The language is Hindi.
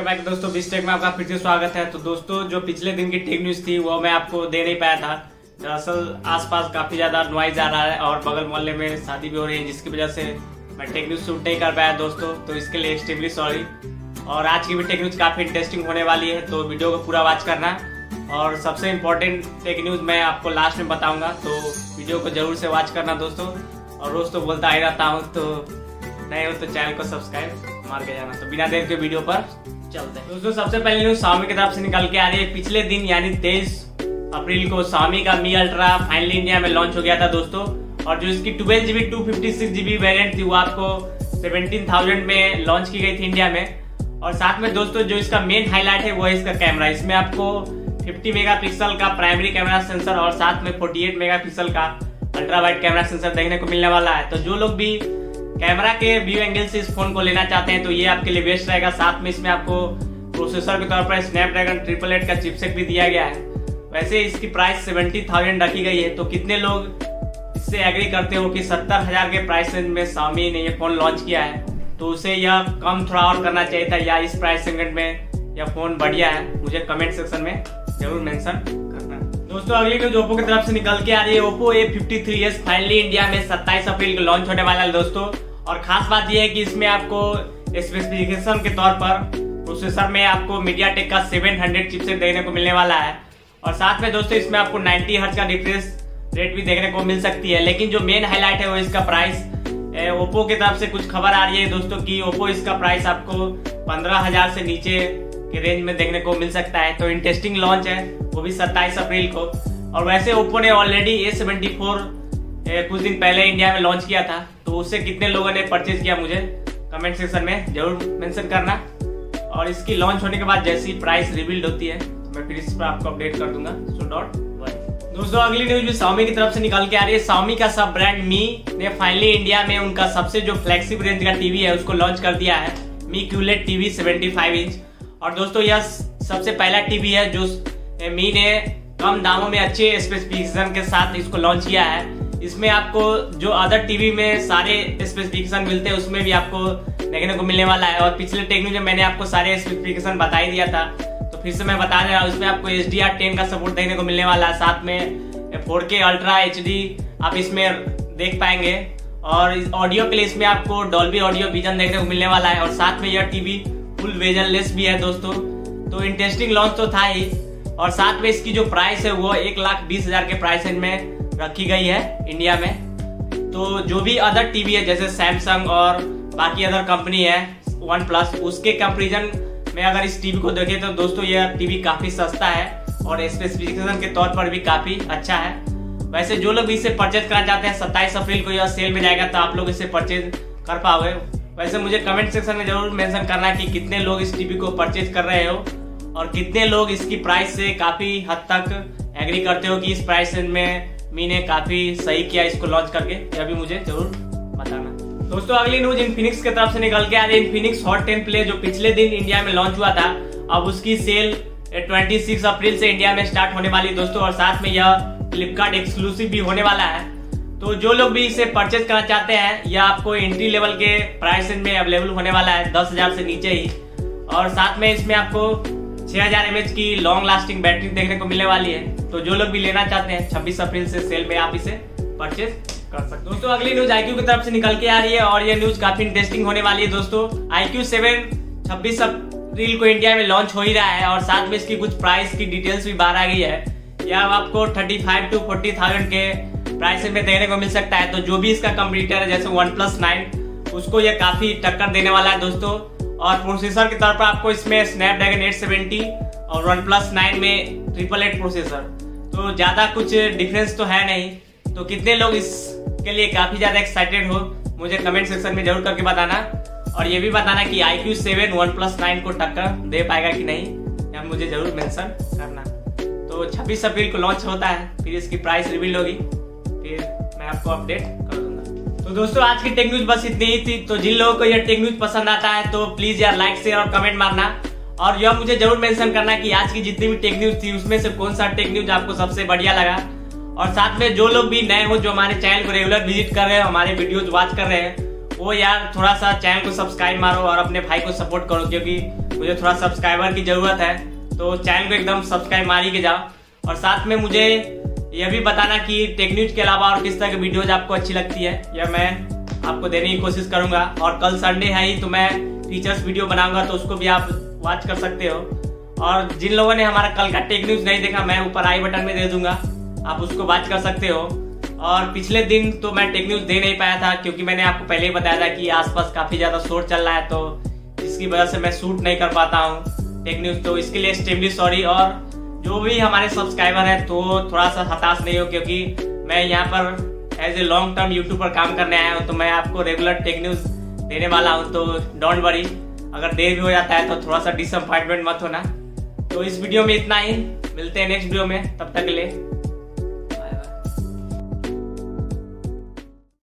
दोस्तों बीसटेक में आपका फिर से स्वागत है। तो दोस्तों जो पिछले दिन की टेक न्यूज थी वो मैं आपको दे नहीं पाया था। दरअसल आसपास काफी ज्यादा नॉइज आ रहा है और बगल मोहल्ले में शादी भी हो रही है, जिसकी वजह से मैं टेक न्यूज शूट नहीं कर पाया दोस्तों, तो इसके लिए एक्सट्रीमली सॉरी। और आज की भी टेक न्यूज काफी इंटरेस्टिंग होने वाली है, तो वीडियो को पूरा वॉच करना। और सबसे इम्पोर्टेंट टेक न्यूज मैं आपको लास्ट में बताऊंगा, तो वीडियो को जरूर से वॉच करना दोस्तों। और रोज तो बोलता ही रहता हूँ, तो नए हो तो चैनल को सब्सक्राइब मार के जाना। तो बिना देर के वीडियो पर चलते हैं दोस्तों। सबसे पहले न्यूज Xiaomi की तरफ से निकल के आ रही है। पिछले दिन यानी 23 अप्रैल को Xiaomi का Mi Ultra फाइनली इंडिया में लॉन्च हो गया था दोस्तों। और जो इसकी 12GB 256GB वेरिएंट थी वो आपको 17,000 में लॉन्च की गई थी इंडिया में। और साथ में दोस्तों जो इसका मेन हाईलाइट है वो है इसका कैमरा। इसमें आपको 50 मेगापिक्सल का प्राइमरी कैमरा सेंसर और साथ में 48 मेगापिक्सल का अल्ट्रा वाइड कैमरा सेंसर देखने को मिलने वाला है। तो जो लोग भी कैमरा के व्यू एंगल से इस फोन को लेना चाहते हैं तो ये आपके लिए बेस्ट रहेगा। साथ में इसमें आपको प्रोसेसर के तौर पर स्नैपड्रैगन 888 का चिपसेट भी दिया गया है। वैसे इसकी प्राइस 70,000 रखी गई है। तो कितने लोग इससे एग्री करते हो कि 70,000 के प्राइस रेंज में Xiaomi ने ये फोन लॉन्च किया है, तो उसे यह कम थोड़ा और करना चाहिए था, या इस प्राइस सेगमेंट में यह फोन बढ़िया है, मुझे कमेंट सेक्शन में जरूर मेंशन करना। दोस्तों अगली न्यूज ओप्पो की तरफ से निकल के आ रही है। ओप्पो A53s फाइनली इंडिया में 27 अप्रैल को लॉन्च होने वाला है दोस्तों। और खास बात यह है कि इसमें आपको स्पेसिफिकेशन के तौर पर प्रोसेसर में आपको MediaTek का 700 चिपसेट देखने को मिलने वाला है। और साथ में दोस्तों इसमें आपको 90 हर्ट्ज का रिफ्रेश रेट भी देखने को मिल सकती है। लेकिन जो मेन हाईलाइट है वो इसका प्राइस। ओप्पो की तरफ से कुछ खबर आ रही है दोस्तों कि ओप्पो इसका प्राइस आपको 15,000 से नीचे के रेंज में देखने को मिल सकता है। तो इंटरेस्टिंग लॉन्च है, वो भी 27 अप्रैल को। और वैसे ओप्पो ने ऑलरेडी A74 कुछ दिन पहले इंडिया में लॉन्च किया था, तो उससे कितने लोगों ने परचेज किया मुझे कमेंट सेक्शन में जरूर मेंशन करना। और इसकी लॉन्च होने के बाद जैसी प्राइस रिवील्ड होती है तो मैं फिर इस पर आपको अपडेट कर दूंगा, सो डॉट वरी। दोस्तों अगली न्यूज भी Xiaomi की तरफ से निकल के आ रही है। Xiaomi का सब ब्रांड Mi ने फाइनली इंडिया में उनका सबसे जो फ्लैगशिप रेंज का टीवी है उसको लॉन्च कर दिया है, Mi Qled TV 75 इंच। और दोस्तों यह सबसे पहला टीवी है जो Mi ने कम दामों में अच्छे स्पेसिफिकेशन के साथ इसको लॉन्च किया है। इसमें आपको जो अदर टीवी में सारे स्पेसिफिकेशन मिलते हैं उसमें भी आपको देखने को मिलने वाला है। और पिछले टेक्निक में मैंने आपको सारे स्पेसिफिकेशन बता ही दिया था, तो फिर से मैं बता दे रहा हूँ। इसमें आपको HDR10 का सपोर्ट देखने को मिलने वाला है, साथ में 4K अल्ट्रा HD आप इसमें देख पाएंगे। और ऑडियो के लिए इसमें आपको डॉल्बी ऑडियो विजन देखने को मिलने वाला है। और साथ में यह टीवी फुल विजनलेस भी है दोस्तों। तो इंटरेस्टिंग लॉन्च तो था ही। और साथ में इसकी जो प्राइस है वो 1,20,000 के प्राइस रेंज में रखी गई है इंडिया में। तो जो भी अदर टीवी है जैसे सैमसंग और बाकी अदर कंपनी है OnePlus, उसके कंपेरिजन में अगर इस टीवी को देखें तो दोस्तों यह टीवी काफ़ी सस्ता है और स्पेसिफिकेशन के तौर पर भी काफ़ी अच्छा है। वैसे जो लोग इसे परचेज करना चाहते हैं 27 अप्रैल को यह सेल में जाएगा, तो आप लोग इसे परचेज कर पाओगे। वैसे मुझे कमेंट सेक्शन में जरूर मेंशन करना कि कितने लोग इस टीवी को परचेज कर रहे हो और कितने लोग इसकी प्राइस से काफ़ी हद तक एग्री करते हो कि इस प्राइस में Mi ने काफी सही किया इसको लॉन्च करके, यह भी मुझे जरूर बताना। दोस्तों अगली न्यूज इनफिनिक्स की तरफ से निकल के आ रही है। इनफिनिक्स Hot 10 Play जो पिछले दिन इंडिया में लॉन्च हुआ था, अब उसकी सेल 26 अप्रैल से इंडिया में स्टार्ट होने वाली दोस्तों। और साथ में यह फ्लिपकार्ट एक्सक्लूसिव भी होने वाला है। तो जो लोग भी इसे परचेज करना चाहते हैं, यह आपको एंट्री लेवल के प्राइस में अवेलेबल होने वाला है 10,000 से नीचे ही। और साथ में इसमें आपको 6000 mAh की लॉन्ग लास्टिंग बैटरी देखने को मिलने वाली है। तो जो लोग भी लेना चाहते हैं 26 अप्रैल से सेल में आप इसे परचेज कर सकते हैं। दोस्तों अगली न्यूज iQOO की तरफ से निकल के आ रही है और ये न्यूज काफी इंटरेस्टिंग होने वाली है दोस्तों। iQOO 7 26 अप्रैल को इंडिया में लॉन्च हो ही रहा है। और साथ में इसकी कुछ प्राइस की डिटेल्स भी बाहर आ गई है। यह आपको 35,000 to 40,000 के प्राइस में देखने को मिल सकता है। तो जो भी इसका कंपटीटर है जैसे OnePlus 9, उसको यह काफी टक्कर देने वाला है दोस्तों। और प्रोसेसर के तौर पर आपको इसमें स्नैपड्रैगन 870 और OnePlus 9 में 888 प्रोसेसर, तो ज़्यादा कुछ डिफरेंस तो है नहीं। तो कितने लोग इसके लिए काफ़ी ज़्यादा एक्साइटेड हो मुझे कमेंट सेक्शन में जरूर करके बताना। और ये भी बताना कि iQOO 7 OnePlus 9 को टक्कर दे पाएगा कि नहीं, या मुझे जरूर मेंशन करना। तो 26 अप्रैल को लॉन्च होता है, फिर इसकी प्राइस रिवील होगी, फिर मैं आपको अपडेट कर दूँगा। तो दोस्तों आज की टेक न्यूज बस इतनी ही थी। तो जिन लोगों को यह टेक न्यूज पसंद आता है तो प्लीज यार लाइक शेयर और कमेंट मारना। और यह मुझे जरूर मेंशन करना कि आज की जितनी भी टेक न्यूज थी उसमें से कौन सा टेक न्यूज आपको सबसे बढ़िया लगा। और साथ में जो लोग भी नए हो, जो हमारे चैनल को रेगुलर विजिट कर रहे हैं, हमारे वीडियोज वॉच कर रहे हैं, वो यार थोड़ा सा चैनल को सब्सक्राइब मारो और अपने भाई को सपोर्ट करो, क्योंकि मुझे थोड़ा सब्सक्राइबर की जरूरत है, तो चैनल को एकदम सब्सक्राइब मार ही के जाओ। और साथ में मुझे यह भी बताना कि टेक न्यूज के अलावा और किस तरह की वीडियोज आपको अच्छी लगती है, यह मैं आपको देने की कोशिश करूंगा। और कल संडे है ही, तो मैं टीचर्स वीडियो बनाऊंगा, तो उसको भी आप वॉच कर सकते हो। और जिन लोगों ने हमारा कल का टेक न्यूज नहीं देखा, मैं ऊपर आई बटन में दे दूंगा, आप उसको वॉच कर सकते हो। और पिछले दिन तो मैं टेक न्यूज दे नहीं पाया था, क्योंकि मैंने आपको पहले ही बताया था कि आसपास काफी ज्यादा शोर चल रहा है, तो इसकी वजह से मैं शूट नहीं कर पाता हूँ टेक न्यूज। तो इसके लिए एक्सट्रीमली सॉरी। और जो भी हमारे सब्सक्राइबर है तो थोड़ा सा हताश नहीं हो, क्योंकि मैं यहाँ पर as a long term YouTube पर काम करने आया हूँ, तो मैं आपको रेगुलर टेक न्यूज देने वाला हूँ। तो डोंट वरी, अगर देर भी हो जाता है तो थोड़ा सा डिसअपॉइंटमेंट मत होना। तो इस वीडियो में इतना ही, मिलते हैं नेक्स्ट वीडियो में, तब तक के लिए।